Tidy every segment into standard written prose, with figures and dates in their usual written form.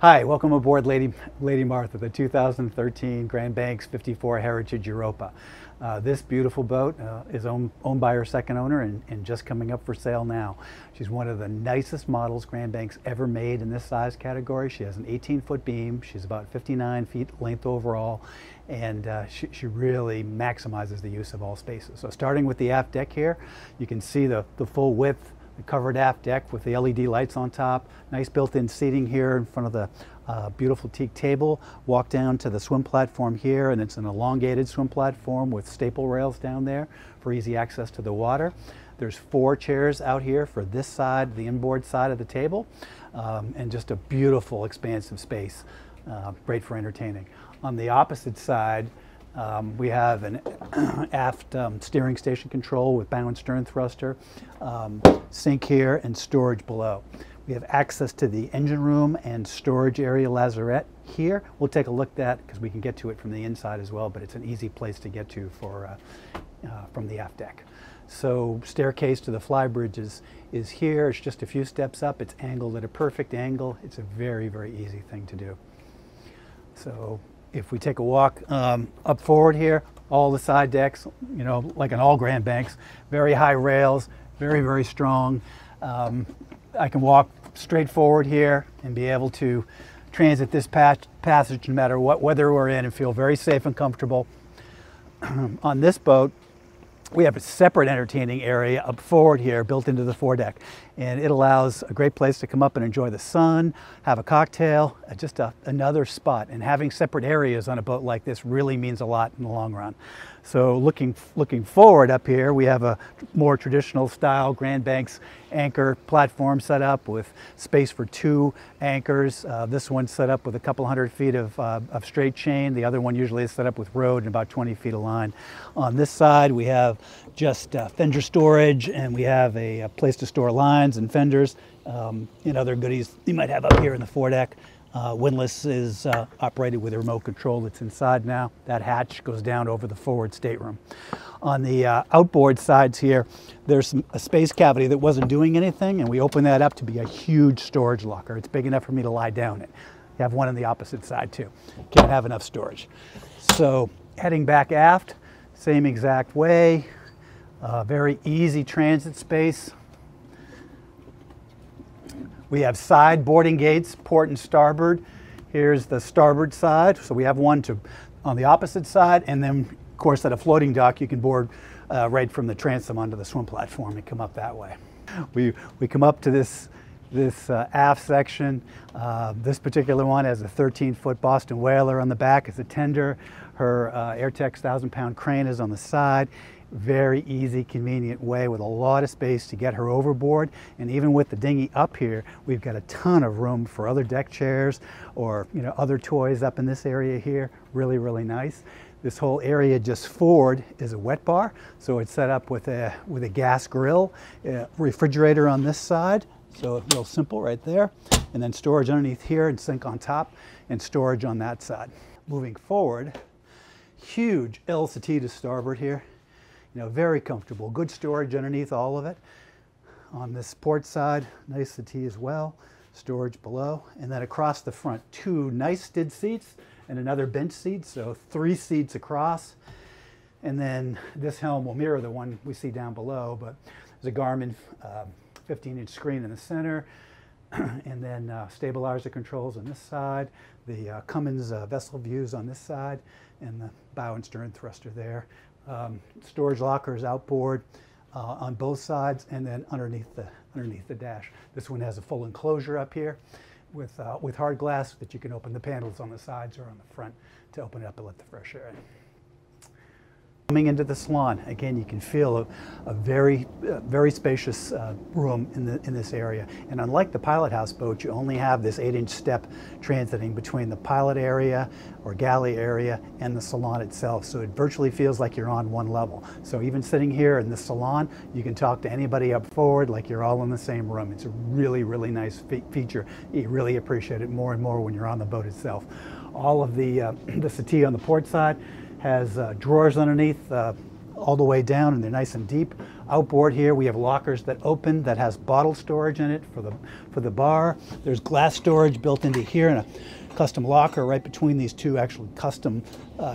Hi, welcome aboard Lady Martha, the 2013 Grand Banks 54 Heritage Europa. This beautiful boat is owned by her second owner and just coming up for sale now. She's one of the nicest models Grand Banks ever made in this size category. She has an 18-foot beam. She's about 59 feet length overall, and she really maximizes the use of all spaces. So starting with the aft deck here, you can see the full width, covered aft deck with the LED lights on top. Nice built-in seating here in front of the beautiful teak table. Walk down to the swim platform here, and it's an elongated swim platform with staple rails down there for easy access to the water. There's 4 chairs out here for this side, the inboard side of the table, and just a beautiful expansive space, great for entertaining. On the opposite side, we have an aft steering station control with bow and stern thruster, sink here, and storage below. We have access to the engine room and storage area lazarette here. We'll take a look at that because we can get to it from the inside as well, but it's an easy place to get to for from the aft deck. So staircase to the flybridge is here. It's just a few steps up. It's angled at a perfect angle. It's a very, very easy thing to do. So if we take a walk up forward here, all the side decks, you know, like in all Grand Banks, very high rails, very, very strong. I can walk straight forward here and be able to transit this passage no matter what weather we're in and feel very safe and comfortable. On this boat, we have a separate entertaining area up forward here built into the foredeck, and it allows a great place to come up and enjoy the sun, have a cocktail, just another spot. And having separate areas on a boat like this really means a lot in the long run. So looking forward up here, we have a more traditional style Grand Banks anchor platform set up with space for 2 anchors. This one's set up with a couple hundred feet of straight chain. The other one usually is set up with road and about 20 feet of line. On this side, we have just fender storage, and we have a place to store lines and fenders and other goodies you might have up here in the foredeck. Windlass is operated with a remote control that's inside now. That hatch goes down over the forward stateroom. On the outboard sides here, there's a space cavity that wasn't doing anything, and we open that up to be a huge storage locker. It's big enough for me to lie down in. You have one on the opposite side too. Can't have enough storage. So heading back aft, same exact way. Very easy transit space. We have side boarding gates, port and starboard. Here's the starboard side. So we have one on the opposite side, and then of course at a floating dock you can board right from the transom onto the swim platform and come up that way. We come up to this aft section. This particular one has a 13-foot Boston Whaler on the back as a tender. Her AirTex 1,000-pound crane is on the side. Very easy, convenient way with a lot of space to get her overboard. And even with the dinghy up here, we've got a ton of room for other deck chairs or, you know, other toys up in this area here. Really, really nice. This whole area just forward is a wet bar, so it's set up with a gas grill, refrigerator on this side. So real simple right there. And then storage underneath here and sink on top, and storage on that side. Moving forward, huge LCT to starboard here. You know, very comfortable. Good storage underneath all of it. On this port side, nice settee as well. Storage below. And then across the front, 2 nice stid seats and another bench seat. So 3 seats across. And then this helm will mirror the one we see down below, but there's a Garmin 15-inch screen in the center, and then stabilizer controls on this side, the Cummins vessel views on this side, and the bow and stern thruster there. Storage lockers outboard on both sides, and then underneath the dash. This one has a full enclosure up here with hard glass that you can open the panels on the sides or on the front to open it up and let the fresh air in. Coming into the salon, again, you can feel a very spacious room in this area. And unlike the pilot house boat, you only have this 8-inch step transiting between the pilot area or galley area and the salon itself. So it virtually feels like you're on one level. So even sitting here in the salon, you can talk to anybody up forward like you're all in the same room. It's a really, really nice feature. You really appreciate it more and more when you're on the boat itself. All of the settee on the port side has drawers underneath, all the way down, and they're nice and deep. Outboard here, we have lockers that open that has bottle storage in it for the bar. There's glass storage built into here and a custom locker right between these two actual custom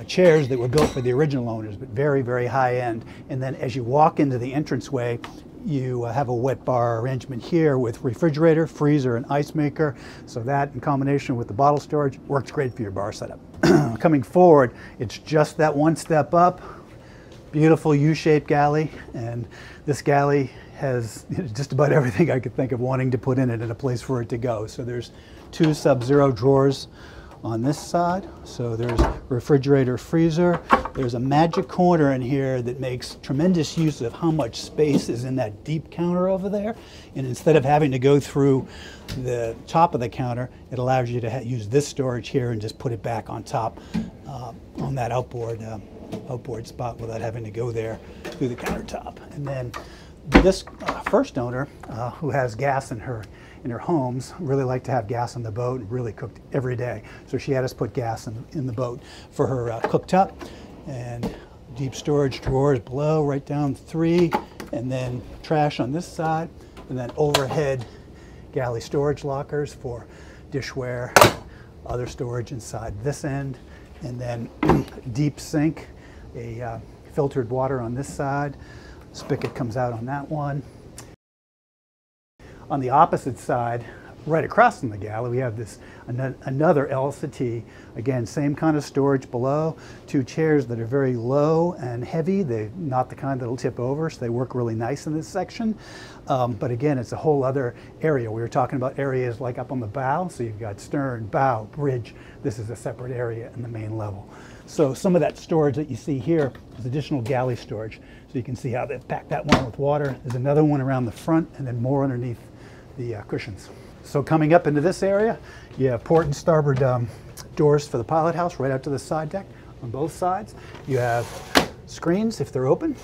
chairs that were built for the original owners, but very, very high end. And then as you walk into the entranceway, you have a wet bar arrangement here with refrigerator, freezer, and ice maker. So that, in combination with the bottle storage, works great for your bar setup. Coming forward, it's just that one step up. Beautiful U-shaped galley, and this galley has just about everything I could think of wanting to put in it and a place for it to go. So there's two Sub-Zero drawers on this side. So there's refrigerator, freezer. There's a magic corner in here that makes tremendous use of how much space is in that deep counter over there. And instead of having to go through the top of the counter, it allows you to use this storage here and just put it back on top on that outboard spot without having to go there through the countertop. And then this first owner, who has gas in her homes, really liked to have gas on the boat and really cooked every day. So she had us put gas in the boat for her cooktop, and deep storage drawers below, right down three, and then trash on this side, and then overhead galley storage lockers for dishware, other storage inside this end, and then deep sink, a filtered water on this side. Spigot comes out on that one. On the opposite side, right across from the galley, we have this another LCT. Again, same kind of storage below. Two chairs that are very low and heavy. They're not the kind that'll tip over, so they work really nice in this section. But again, it's a whole other area. We were talking about areas like up on the bow, so you've got stern, bow, bridge. This is a separate area in the main level. So some of that storage that you see here is additional galley storage. So you can see how they've packed that one with water. There's another one around the front, and then more underneath the cushions. So coming up into this area, you have port and starboard doors for the pilot house right out to the side deck on both sides. You have screens if they're open.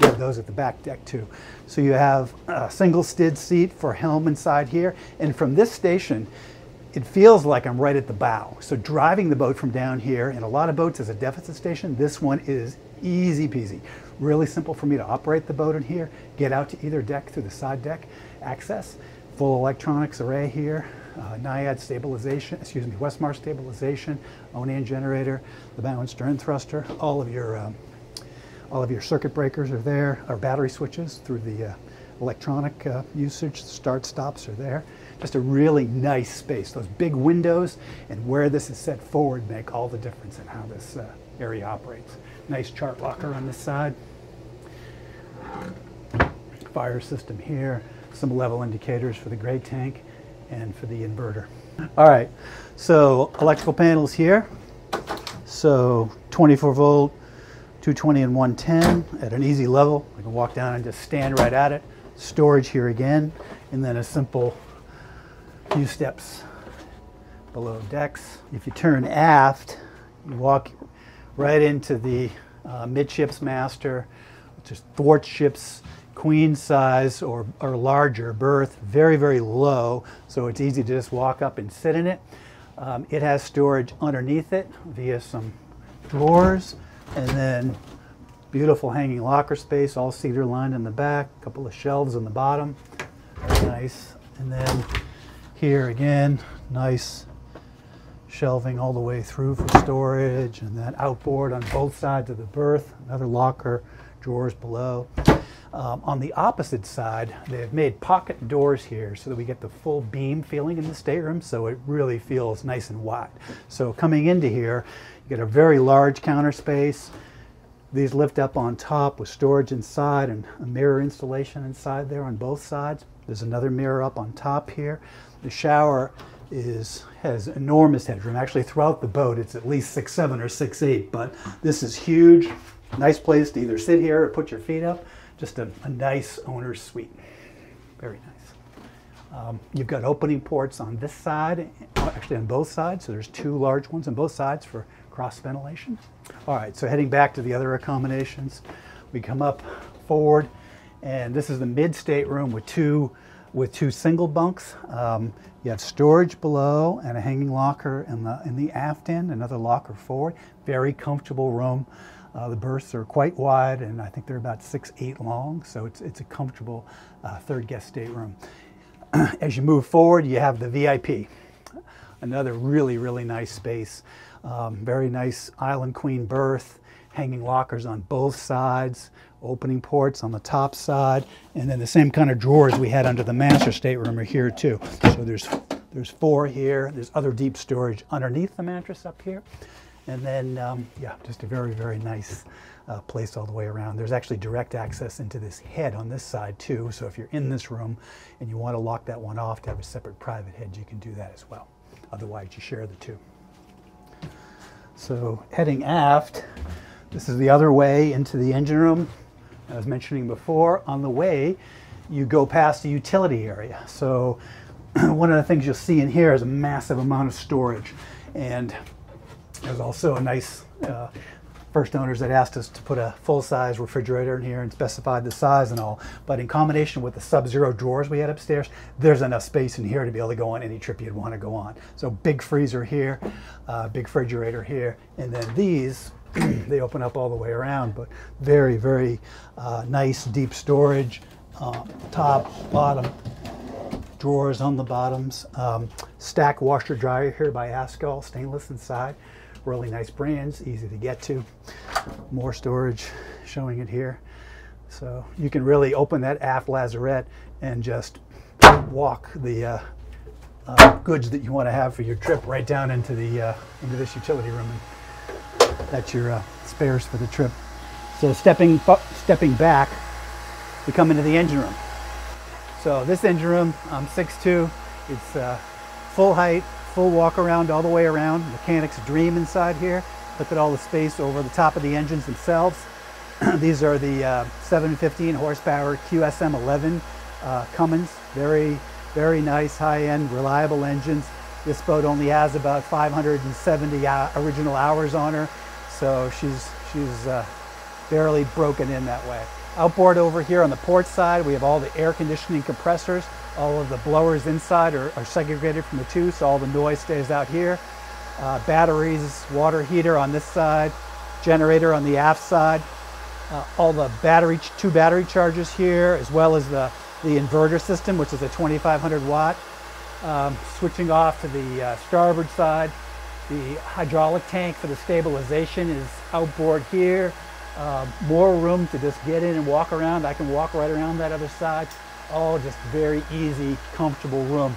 You have those at the back deck too. So you have a single stid seat for helm inside here. And from this station, it feels like I'm right at the bow. So driving the boat from down here, and a lot of boats is a deficit station. This one is easy peasy. Really simple for me to operate the boat in here, get out to either deck through the side deck access. Full electronics array here, NIAD stabilization, excuse me, Westmar stabilization, Onan generator, the bow and stern thruster, all of your circuit breakers are there, our battery switches through the electronic usage, start stops are there. Just a really nice space. Those big windows and where this is set forward make all the difference in how this area operates. Nice chart locker on this side. Fire system here. Some level indicators for the gray tank and for the inverter. All right, so electrical panels here. So 24 volt, 220 and 110 at an easy level. I can walk down and just stand right at it. Storage here again, and then a simple few steps below decks. If you turn aft, you walk right into the midships master, which is thwartships, queen size or larger berth, very, very low, so it's easy to just walk up and sit in it. It has storage underneath it via some drawers, and then beautiful hanging locker space, all cedar lined in the back, a couple of shelves on the bottom, nice. And then here again, nice shelving all the way through for storage, and then outboard on both sides of the berth, another locker, drawers below. On the opposite side, they've made pocket doors here so that we get the full beam feeling in the stateroom, so it really feels nice and wide. So coming into here, you get a very large counter space. These lift up on top with storage inside and a mirror installation inside there on both sides. There's another mirror up on top here. The shower has enormous headroom. Actually, throughout the boat, it's at least 6'7" or 6'8", but this is huge. Nice place to either sit here or put your feet up. Just a nice owner's suite, very nice. You've got opening ports on this side, actually on both sides, so there's two large ones on both sides for cross ventilation. All right, so heading back to the other accommodations, we come up forward, and this is the mid stateroom with two single bunks. You have storage below and a hanging locker in the aft end, another locker forward. Very comfortable room. The berths are quite wide, and I think they're about 6'8" long, so it's a comfortable third guest stateroom. As you move forward, you have the VIP. Another really, really nice space. Very nice island queen berth, hanging lockers on both sides, opening ports on the top side, and then the same kind of drawers we had under the master stateroom are here too. So there's four here. There's other deep storage underneath the mattress up here. And then, yeah, just a very, very nice place all the way around. There's actually direct access into this head on this side too. So if you're in this room and you want to lock that one off to have a separate private head, you can do that as well. Otherwise, you share the two. So heading aft, this is the other way into the engine room. I was mentioning before, on the way, you go past the utility area. So one of the things you'll see in here is a massive amount of storage. And there's also a nice, first owners that asked us to put a full-size refrigerator in here and specified the size and all. But in combination with the Sub-Zero drawers we had upstairs, there's enough space in here to be able to go on any trip you'd want to go on. So big freezer here, big refrigerator here, and then these, they open up all the way around, but very, very nice deep storage, top, bottom. Drawers on the bottoms, stack washer dryer here by Ascol, stainless inside, really nice brands, easy to get to. More storage showing it here. So you can really open that aft lazarette and just walk the goods that you want to have for your trip right down into the into this utility room. And that's your spares for the trip. So stepping back, we come into the engine room. So this engine room, I'm 6'2", it's full height, full walk around all the way around. Mechanics dream inside here. Look at all the space over the top of the engines themselves. These are the 715 horsepower QSM 11 Cummins. Very, very nice, high-end, reliable engines. This boat only has about 570 original hours on her, so she's barely broken in that way. Outboard over here on the port side, we have all the air conditioning compressors. All of the blowers inside are segregated from the two, so all the noise stays out here. Batteries, water heater on this side, generator on the aft side. All the two battery chargers here, as well as the inverter system, which is a 2,500 watt. Switching off to the starboard side, the hydraulic tank for the stabilization is outboard here. More room to just get in and walk around. I can walk right around that other side. All just very easy, comfortable room.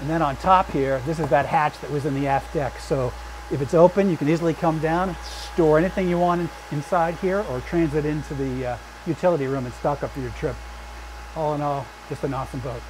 And then on top here, this is that hatch that was in the aft deck. So if it's open, you can easily come down, store anything you want inside here, or transit into the utility room and stock up for your trip. All in all, just an awesome boat.